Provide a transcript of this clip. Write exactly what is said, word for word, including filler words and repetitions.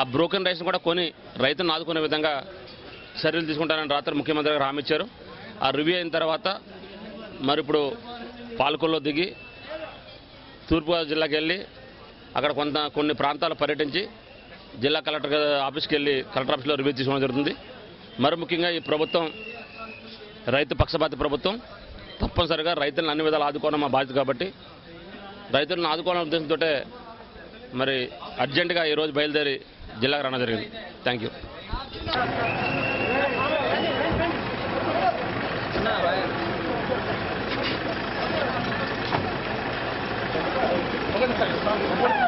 ఆ broken rice కూడా కొని రైతును ఆదుకునే విధంగా చర్యలు తీసుకుంటారని రాత్రి ముఖ్యమంత్రి గారు హామీ ఇచ్చారు। ఆ రివ్యూ అయిన తర్వాత మరి ఇప్పుడు పాలకొల్లో దిగి తూర్పుగోదావరి జిల్లాకి వెళ్ళి అక్కడ కొంత కొన్ని ప్రాంతాలు పర్యటించి జిల్లా కలెక్టర్ ఆఫీస్కి వెళ్ళి కలెక్టర్ ఆఫీస్లో రివ్యూ తీసుకోవడం జరుగుతుంది। మరి ముఖ్యంగా ఈ ప్రభుత్వం రైతు పక్షపాత ప్రభుత్వం, తప్పనిసరిగా రైతులను అన్ని విధాలు ఆదుకోవడం మా బాధ్యత కాబట్టి రైతులను ఆదుకోవాలనే ఉద్దేశంతో మరి అర్జెంటుగా ఈరోజు బయలుదేరి జిల్లాకు రావడం జరిగింది। Thank you. Thank you.